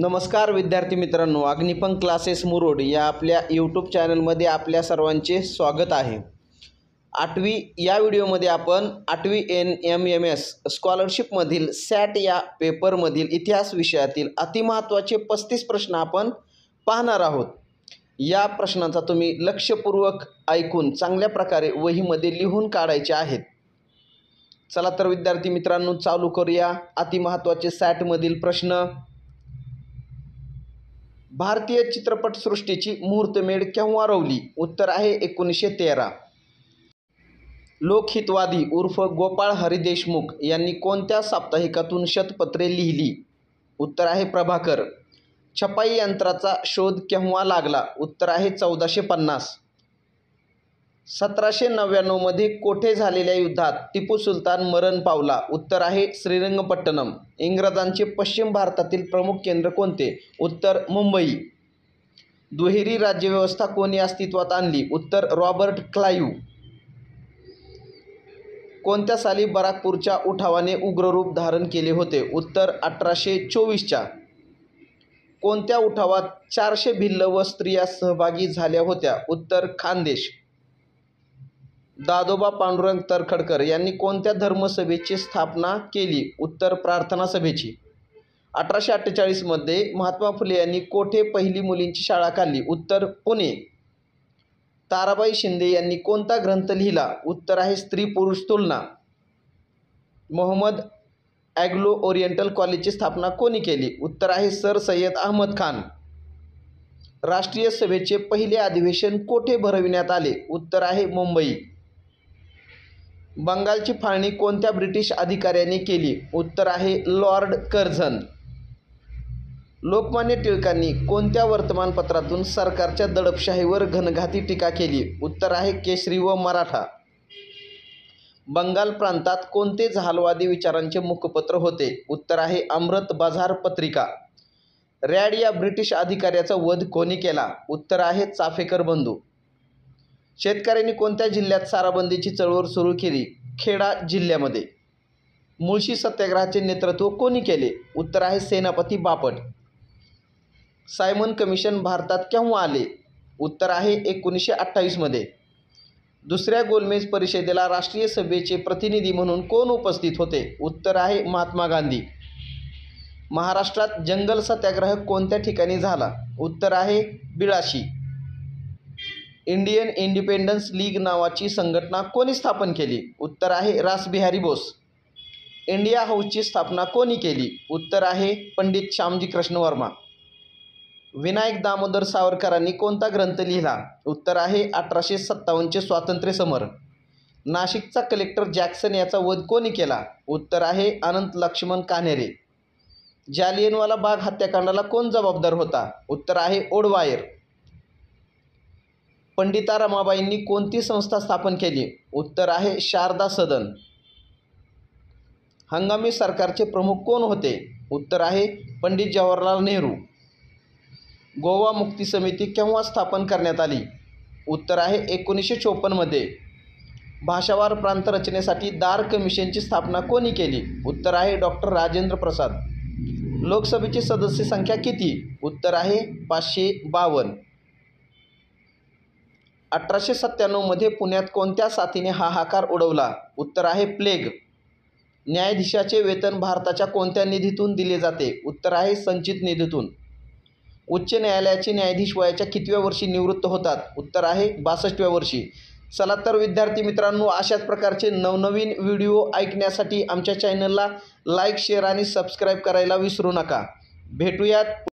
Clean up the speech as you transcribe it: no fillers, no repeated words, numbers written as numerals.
नमस्कार विद्यार्थी मित्रांनो, अग्निपंख क्लासेस मुरुड या आपल्या यूट्यूब चॅनलमध्ये आपल्या सर्वांचे स्वागत आहे। आठवी या व्हिडिओमध्ये आपण आठवी NMMS स्कॉलरशिपमधील सॅट या पेपरमधील इतिहास विषयातील अतिमहत्त्वाचे 35 प्रश्न आपण पाहणार आहोत। या प्रश्नांचा तुम्ही लक्षपूर्वक ऐकून चांगल्या प्रकारे वहीमध्ये लिहून काढायचे आहेत। चला तर विद्यार्थी मित्रांनो, चालू करूया अतिमहत्त्वाचे सॅटमधील प्रश्न। भारतीय चित्रपटसृष्टीची मुहूर्तमेढ केव्हा रोवली? उत्तर आहे 1913। लोकहितवादी उर्फ गोपाल हरिदेशमुख यांनी कोणत्या साप्ताहिकातून शतपत्रे लिहिली? उत्तर आहे प्रभाकर। छपाई यंत्राचा शोध केव्हा लागला? उत्तर आहे 1450। 1799 मध्ये कोठे झालेल्या युद्धात टीपू सुल्तान मरण पावला? उत्तर आहे श्रीरंगपट्टनम। इंग्रजांचे पश्चिम भारतातील प्रमुख केंद्र कोणते? उत्तर मुंबई। दुहेरी राज्यव्यवस्था कोणी अस्तित्वात आणली? उत्तर रॉबर्ट क्लाइव। कोणत्या साली बरकपूरच्या उठावाने उग्ररूप धारण केले होते? उत्तर 1824च्या। कोणत्या उठावात 400 भिल्ल व स्त्रिया सहभागी झाल्या होत्या? उत्तर खानदेश। दादोबा पांडुरंग तरखड़कर यांनी कोणत्या धर्मसभेची स्थापना केली? उत्तर प्रार्थना सभेची। 1848 मध्ये महात्मा फुले यांनी कोठे पहिली मुलींची शाळा काढली? उत्तर पुणे। ताराबाई शिंदे यांनी कोणता ग्रंथ लिहिला? उत्तर आहे स्त्री पुरुष तुलना। मोहम्मद एगलो ओरिएंटल कॉलेजची स्थापना कोणी केली? उत्तर आहे सर सैय्यद अहमद खान। राष्ट्रीय सभेचे पहिले अधिवेशन कोठे भरविण्यात आले? उत्तर आहे मुंबई। बंगालची फाळणी कोणत्या ब्रिटिश अधिकाऱ्याने केली? उत्तर आहे लॉर्ड कर्जन। लोकमान्य टिळकांनी कोणत्या वर्तमानपत्रातून सरकारच्या दडपशाहीवर घनघाती टीका केली? उत्तर आहे केशरी व मराठा। बंगाल प्रांतात कोणते जहालवादी विचारांचे मुखपत्र होते? उत्तर आहे अमृत बाजार पत्रिका। रॅड या ब्रिटिश अधिकाऱ्याचा वध कोणी केला? उत्तर आहे चाफेकर बंधू। शेतकऱ्यांनी कोणत्या जिल्ह्यात साराबंदीची चळवळ सुरू केली? खेड़ा जिल्ह्यामध्ये। मुळशी सत्याग्रहाचे नेतृत्व कोणी केले? उत्तर आहे सेनापति बापट। सायमन कमीशन भारतात केव्हा आले? उत्तर आहे 1928 मध्ये। दुसऱ्या गोलमेज परिषदेला राष्ट्रीय सभेचे प्रतिनिधी म्हणून कोण उपस्थित होते? उत्तर आहे महात्मा गांधी। महाराष्ट्रात जंगल सत्याग्रह कोणत्या ठिकाणी झाला? उत्तर आहे विळाशी। इंडियन इंडिपेंडेंस लीग नावाची संघटना कोणी स्थापन केली? उत्तर आहे रासबिहारी बोस। इंडिया हाउसची स्थापना कोणी केली? उत्तर आहे पंडित श्यामजी कृष्णवर्मा। विनायक दामोदर सावरकरांनी कोणता ग्रंथ लिहिला? उत्तर आहे 1857चे स्वातंत्र्य समर। नाशिकचा कलेक्टर जॅक्सन याचा वध कोणी केला? उत्तर आहे अनंत लक्ष्मण कान्हेरे। जालियनवाला बाग हत्याकांडाला कोण जबाबदार होता? उत्तर आहे ओडवायर। पंडिता रमाबाईंनी कोणती संस्था स्थापन केली? उत्तर आहे शारदा सदन। हंगामी सरकारचे प्रमुख कोण होते? उत्तर आहे पंडित जवाहरलाल नेहरू। गोवा मुक्ती समिती केव्हा स्थापन करण्यात आली? उत्तर आहे 1954 मध्ये। भाषावार प्रांत रचनेसाठी दार कमिशनची स्थापना कोणी केली? उत्तर आहे डॉक्टर राजेंद्र प्रसाद। लोकसभेची सदस्य संख्या किती? उत्तर आहे 552। 1897 मध्ये पुण्यात कोणत्या साथीने हाहाकार उडवला? उत्तर आहे प्लेग। न्यायाधीशाचे वेतन भारताच्या कोणत्या निधीतून दिले जाते? उत्तर आहे संचित निधीतून। उच्च न्यायालयाचे न्यायाधीश वयाच्या कितव्या वर्षी निवृत्त होतात? उत्तर आहे 62व्या वर्षी। चला तर विद्यार्थी मित्रांनो, अशाच प्रकारचे नवनवीन व्हिडिओ ऐकण्यासाठी आमच्या चॅनलला लाईक, शेअर आणि सबस्क्राईब करायला विसरू नका। भेटूयात